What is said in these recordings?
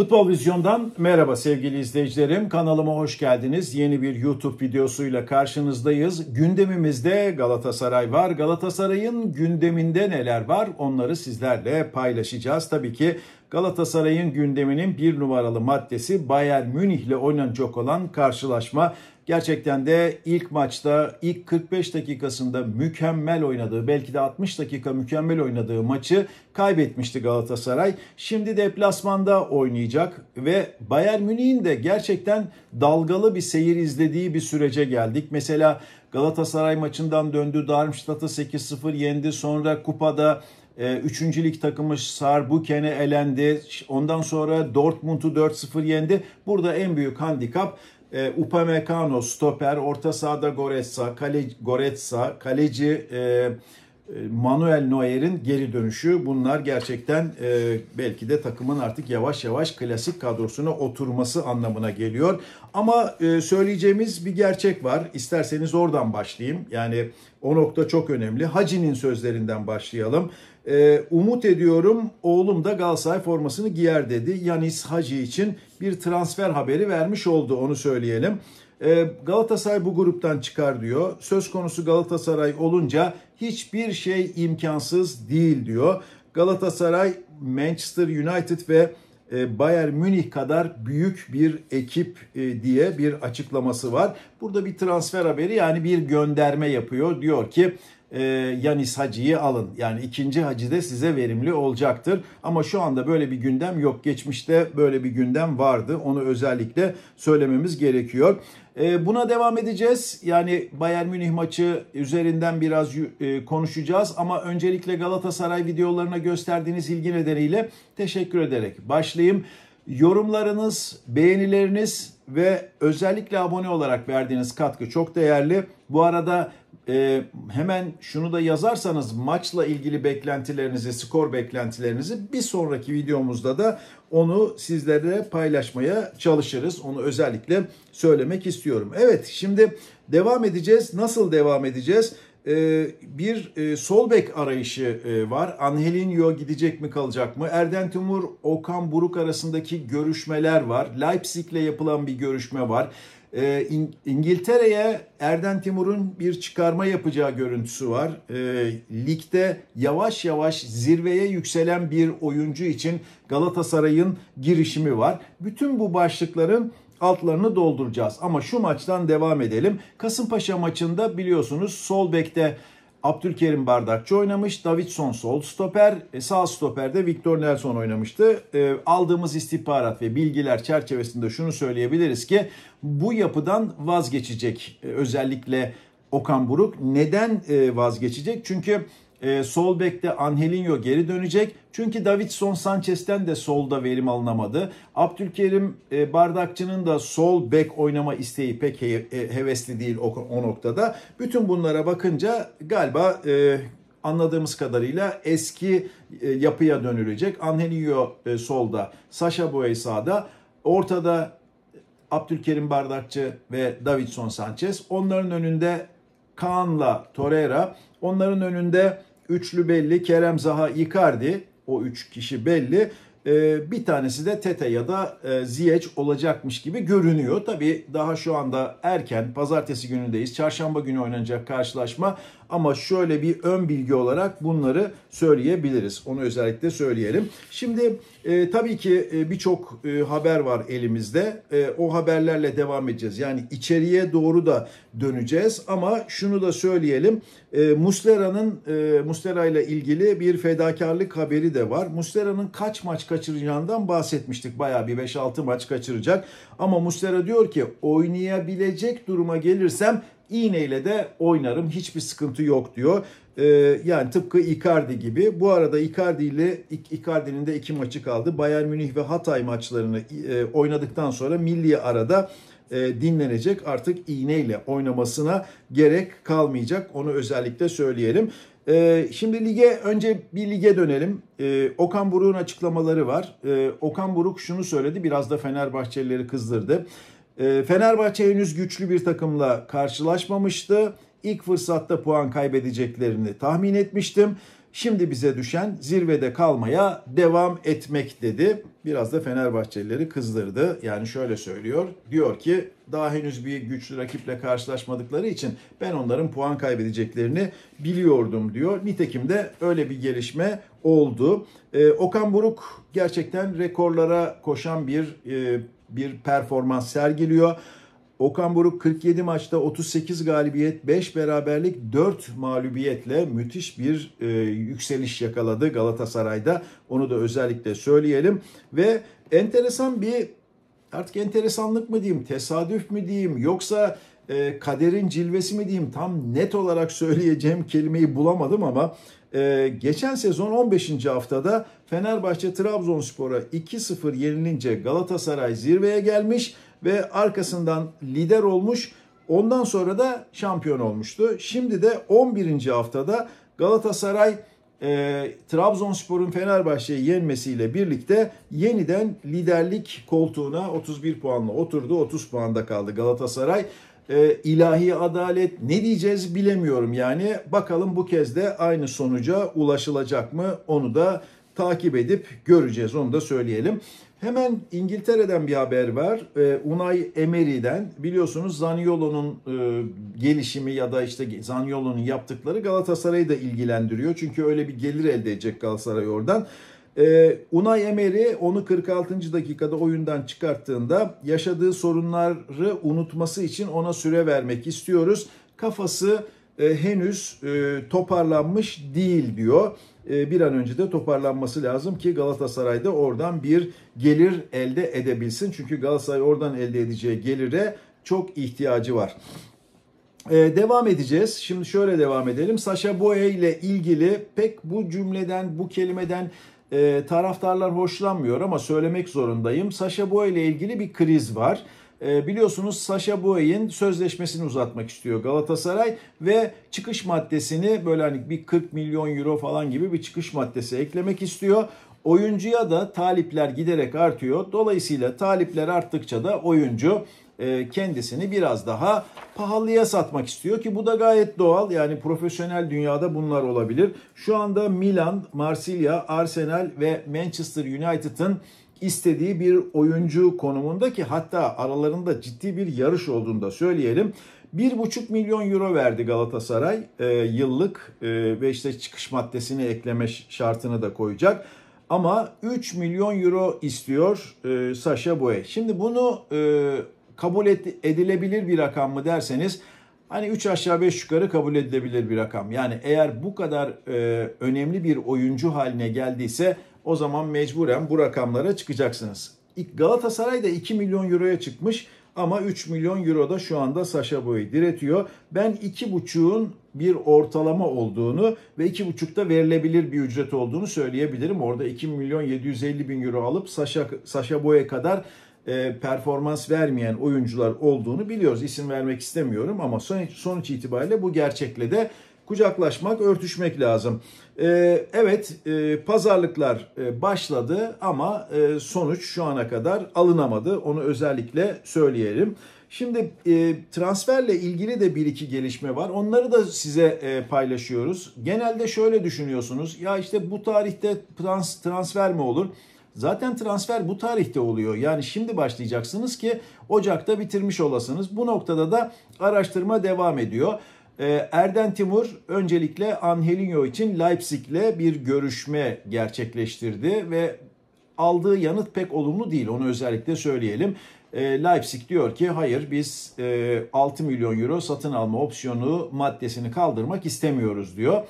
Futbol Vizyon'dan merhaba sevgili izleyicilerim. Kanalıma hoş geldiniz. Yeni bir YouTube videosuyla karşınızdayız. Gündemimizde Galatasaray var. Galatasaray'ın gündeminde neler var? Onları sizlerle paylaşacağız. Tabii ki Galatasaray'ın gündeminin bir numaralı maddesi Bayern Münih ile oynanacak olan karşılaşma. Gerçekten de ilk maçta ilk 45 dakikasında mükemmel oynadığı, belki de 60 dakika mükemmel oynadığı maçı kaybetmişti Galatasaray. Şimdi deplasmanda oynayacak ve Bayern Münih'in de gerçekten dalgalı bir seyir izlediği bir sürece geldik. Mesela Galatasaray maçından döndü, Darmstadt'ı 8-0 yendi, sonra kupada 3. lig takımı Saarbrücken'e elendi, ondan sonra Dortmund'u 4-0 yendi. Burada en büyük handikap Upamecano stoper, orta sahada Goretzka, kaleci Manuel Neuer'in geri dönüşü. Bunlar gerçekten belki de takımın artık yavaş yavaş klasik kadrosuna oturması anlamına geliyor. Ama söyleyeceğimiz bir gerçek var. İsterseniz oradan başlayayım. Yani o nokta çok önemli. Hagi'nin sözlerinden başlayalım. Umut ediyorum oğlum da Galatasaray formasını giyer dedi. Ianis Hagi için bir transfer haberi vermiş oldu, onu söyleyelim. Galatasaray bu gruptan çıkar diyor. Söz konusu Galatasaray olunca hiçbir şey imkansız değil diyor. Galatasaray Manchester United ve Bayern Münih kadar büyük bir ekip diye bir açıklaması var. Burada bir transfer haberi, yani bir gönderme yapıyor. Diyor ki Ianis Hagi'yi alın. Yani ikinci Hagi de size verimli olacaktır. Ama şu anda böyle bir gündem yok. Geçmişte böyle bir gündem vardı. Onu özellikle söylememiz gerekiyor. Buna devam edeceğiz. Yani Bayern Münih maçı üzerinden biraz konuşacağız. Ama öncelikle Galatasaray videolarına gösterdiğiniz ilgi nedeniyle teşekkür ederek başlayayım. Yorumlarınız, beğenileriniz ve özellikle abone olarak verdiğiniz katkı çok değerli. Bu arada hemen şunu da yazarsanız, maçla ilgili beklentilerinizi, skor beklentilerinizi bir sonraki videomuzda da onu sizlere paylaşmaya çalışırız. Onu özellikle söylemek istiyorum. Evet, şimdi devam edeceğiz. Nasıl devam edeceğiz? Bir sol bek arayışı var. Angelino gidecek mi, kalacak mı? Erden Timur, Okan Buruk arasındaki görüşmeler var. Leipzig'le yapılan bir görüşme var. İngiltere'ye Erden Timur'un bir çıkarma yapacağı görüntüsü var. Ligde yavaş yavaş zirveye yükselen bir oyuncu için Galatasaray'ın girişimi var. Bütün bu başlıkların altlarını dolduracağız. Ama şu maçtan devam edelim. Kasımpaşa maçında biliyorsunuz sol bekte Abdülkerim Bardakçı oynamış. Davinson sol stoper, sağ stoperde Victor Nelsson oynamıştı. Aldığımız istihbarat ve bilgiler çerçevesinde şunu söyleyebiliriz ki bu yapıdan vazgeçecek. Özellikle Okan Buruk. Neden vazgeçecek? Çünkü sol bekte Angelino geri dönecek. Çünkü Davinson Sanchez'ten de solda verim alınamadı. Abdülkerim Bardakçı'nın da sol bek oynama isteği pek hevesli değil o noktada. Bütün bunlara bakınca galiba anladığımız kadarıyla eski yapıya dönülecek. Angelino solda, Sacha Boey sağda, ortada Abdülkerim Bardakçı ve Davinson Sánchez. Onların önünde Kaan'la Torreira, onların önünde üçlü belli, Kerem Zaha, Icardi, o üç kişi belli. Bir tanesi de Tete ya da Ziyech olacakmış gibi görünüyor. Tabii daha şu anda erken, pazartesi günündeyiz, çarşamba günü oynanacak karşılaşma. Ama şöyle bir ön bilgi olarak bunları söyleyebiliriz. Onu özellikle söyleyelim. Şimdi tabii ki birçok haber var elimizde. O haberlerle devam edeceğiz. Yani içeriye doğru da döneceğiz. Ama şunu da söyleyelim. Muslera ile ilgili bir fedakarlık haberi de var. Muslera'nın kaç maç kaçıracağından bahsetmiştik. Bayağı bir 5-6 maç kaçıracak. Ama Muslera diyor ki oynayabilecek duruma gelirsem İğneyle de oynarım, hiçbir sıkıntı yok diyor. Yani tıpkı Icardi gibi. Bu arada Icardi'nin de 2 maçı kaldı. Bayern Münih ve Hatay maçlarını oynadıktan sonra milli arada dinlenecek. Artık iğneyle oynamasına gerek kalmayacak. Onu özellikle söyleyelim. Şimdi önce bir lige dönelim. Okan Buruk'un açıklamaları var. Okan Buruk şunu söyledi, biraz da Fenerbahçelileri kızdırdı. Fenerbahçe henüz güçlü bir takımla karşılaşmamıştı. İlk fırsatta puan kaybedeceklerini tahmin etmiştim. Şimdi bize düşen zirvede kalmaya devam etmek dedi. Biraz da Fenerbahçelileri kızdırdı. Yani şöyle söylüyor. Diyor ki daha henüz bir güçlü rakiple karşılaşmadıkları için ben onların puan kaybedeceklerini biliyordum diyor. Nitekim de öyle bir gelişme oldu. Okan Buruk gerçekten rekorlara koşan bir performans sergiliyor. Okan Buruk 47 maçta 38 galibiyet, 5 beraberlik, 4 mağlubiyetle müthiş bir yükseliş yakaladı Galatasaray'da. Onu da özellikle söyleyelim. Ve enteresan bir, artık enteresanlık mı diyeyim, tesadüf mü diyeyim, yoksa kaderin cilvesi mi diyeyim, tam net olarak söyleyeceğim kelimeyi bulamadım ama geçen sezon 15. haftada Fenerbahçe Trabzonspor'a 2-0 yenilince Galatasaray zirveye gelmiş ve arkasından lider olmuş. Ondan sonra da şampiyon olmuştu. Şimdi de 11. haftada Galatasaray Trabzonspor'un Fenerbahçe'yi yenmesiyle birlikte yeniden liderlik koltuğuna 31 puanla oturdu. 30 puanda kaldı Galatasaray. İlahi adalet ne diyeceğiz bilemiyorum yani. Bakalım bu kez de aynı sonuca ulaşılacak mı? Onu da takip edip göreceğiz. Onu da söyleyelim. Hemen İngiltere'den bir haber var. Unai Emery'den. Biliyorsunuz Zaniolo'nun gelişimi ya da işte Zaniolo'nun yaptıkları Galatasaray'ı da ilgilendiriyor. Çünkü öyle bir gelir elde edecek Galatasaray oradan. Unai Emery onu 46. dakikada oyundan çıkarttığında yaşadığı sorunları unutması için ona süre vermek istiyoruz. Kafası henüz toparlanmış değil diyor. Bir an önce de toparlanması lazım ki Galatasaray'da oradan bir gelir elde edebilsin. Çünkü Galatasaray oradan elde edeceği gelire çok ihtiyacı var. Devam edeceğiz. Şimdi şöyle devam edelim. Sacha Boey ile ilgili pek bu cümleden, bu kelimeden taraftarlar hoşlanmıyor ama söylemek zorundayım. Sacha Boey ile ilgili bir kriz var. Biliyorsunuz Sacha Boey'in sözleşmesini uzatmak istiyor Galatasaray ve çıkış maddesini böyle hani bir 40 milyon euro falan gibi bir çıkış maddesi eklemek istiyor. Oyuncuya da talipler giderek artıyor. Dolayısıyla talipler arttıkça da oyuncu kendisini biraz daha pahalıya satmak istiyor ki bu da gayet doğal. Yani profesyonel dünyada bunlar olabilir. Şu anda Milan, Marsilya, Arsenal ve Manchester United'ın istediği bir oyuncu konumunda ki hatta aralarında ciddi bir yarış olduğunu da söyleyelim. 1,5 milyon euro verdi Galatasaray yıllık ve işte çıkış maddesini ekleme şartını da koyacak. Ama 3 milyon euro istiyor Sacha Boey. Şimdi bunu kabul edilebilir bir rakam mı derseniz hani 3 aşağı 5 yukarı kabul edilebilir bir rakam. Yani eğer bu kadar önemli bir oyuncu haline geldiyse o zaman mecburen bu rakamlara çıkacaksınız. Galatasaray da 2 milyon euroya çıkmış ama 3 milyon euro da şu anda Sacha Boey diretiyor. Ben 2,5'un bir ortalama olduğunu ve 2,5'da verilebilir bir ücret olduğunu söyleyebilirim. Orada 2 milyon 750 bin euro alıp Sacha Boey'e kadar performans vermeyen oyuncular olduğunu biliyoruz. İsim vermek istemiyorum ama sonuç itibariyle bu gerçekle de kucaklaşmak, örtüşmek lazım. Evet, pazarlıklar başladı ama sonuç şu ana kadar alınamadı. Onu özellikle söyleyelim. Şimdi transferle ilgili de bir iki gelişme var. Onları da size paylaşıyoruz. Genelde şöyle düşünüyorsunuz. Ya işte bu tarihte transfer mi olur? Zaten transfer bu tarihte oluyor. Yani şimdi başlayacaksınız ki Ocak'ta bitirmiş olasınız. Bu noktada da araştırma devam ediyor. Erden Timur öncelikle Angelino için Leipzig'le bir görüşme gerçekleştirdi ve aldığı yanıt pek olumlu değil. Onu özellikle söyleyelim. Leipzig diyor ki hayır biz 6 milyon euro satın alma opsiyonu maddesini kaldırmak istemiyoruz diyor.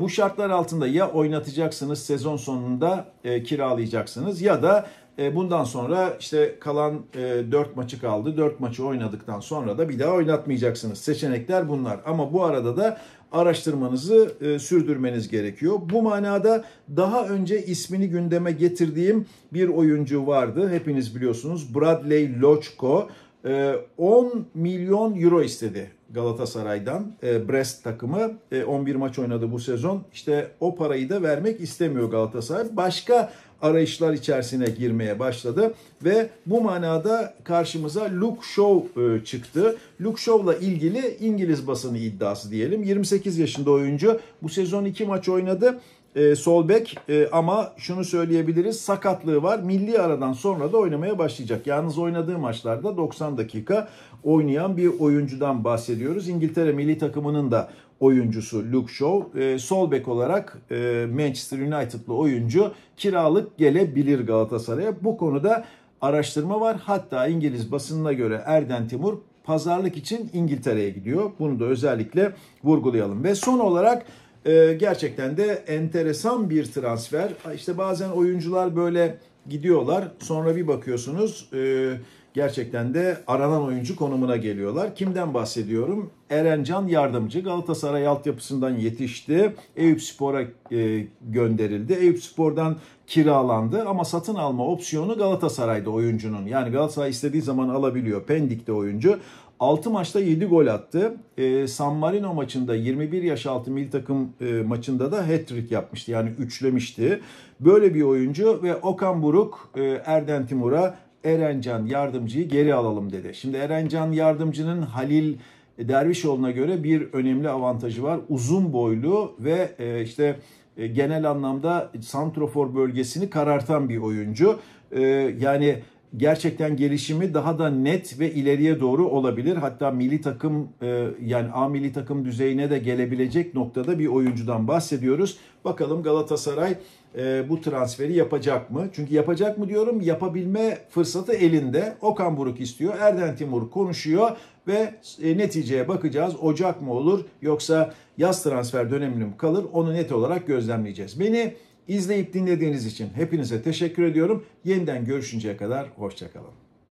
Bu şartlar altında ya oynatacaksınız sezon sonunda kiralayacaksınız ya da bundan sonra işte kalan 4 maçı kaldı. 4 maçı oynadıktan sonra da bir daha oynatmayacaksınız. Seçenekler bunlar. Ama bu arada da araştırmanızı sürdürmeniz gerekiyor. Bu manada daha önce ismini gündeme getirdiğim bir oyuncu vardı. Hepiniz biliyorsunuz Bradley Lochko 10 milyon euro istedi Galatasaray'dan. Brest takımı 11 maç oynadı bu sezon. İşte o parayı da vermek istemiyor Galatasaray. Başka arayışlar içerisine girmeye başladı ve bu manada karşımıza Luke Shaw çıktı. Luke Shaw'la ilgili İngiliz basını iddiası diyelim. 28 yaşında oyuncu, bu sezon 2 maç oynadı. Sol bek ama şunu söyleyebiliriz, sakatlığı var. Milli aradan sonra da oynamaya başlayacak. Yalnız oynadığı maçlarda 90 dakika oynayan bir oyuncudan bahsediyoruz. İngiltere milli takımının da oyuncusu Luke Shaw. Sol bek olarak Manchester United'lı oyuncu kiralık gelebilir Galatasaray'a. Bu konuda araştırma var. Hatta İngiliz basınına göre Erden Timur pazarlık için İngiltere'ye gidiyor. Bunu da özellikle vurgulayalım. Ve son olarak gerçekten de enteresan bir transfer. İşte bazen oyuncular böyle gidiyorlar. Sonra bir bakıyorsunuz gerçekten de aranan oyuncu konumuna geliyorlar. Kimden bahsediyorum? Eren Can Yardımcı. Galatasaray altyapısından yetişti. Eyüpspor'a gönderildi. Eyüpspor'dan kiralandı ama satın alma opsiyonu Galatasaray'da oyuncunun. Yani Galatasaray istediği zaman alabiliyor. Pendik'te oyuncu. 6 maçta 7 gol attı. San Marino maçında 21 yaş altı milli takım maçında da hat-trick yapmıştı. Yani üçlemişti. Böyle bir oyuncu ve Okan Buruk Erden Timur'a Eren Can Yardımcı'yı geri alalım dedi. Şimdi Eren Can Yardımcı'nın Halil Dervişoğlu'na göre bir önemli avantajı var. Uzun boylu ve işte genel anlamda santrofor bölgesini karartan bir oyuncu. Yani gerçekten gelişimi daha da net ve ileriye doğru olabilir. Hatta milli takım yani A milli takım düzeyine de gelebilecek noktada bir oyuncudan bahsediyoruz. Bakalım Galatasaray bu transferi yapacak mı? Çünkü yapacak mı diyorum, yapabilme fırsatı elinde. Okan Buruk istiyor, Erden Timur konuşuyor ve neticeye bakacağız. Ocak mı olur yoksa yaz transfer dönemini mi kalır, onu net olarak gözlemleyeceğiz. Beni İzleyip dinlediğiniz için hepinize teşekkür ediyorum. Yeniden görüşünceye kadar hoşça kalın.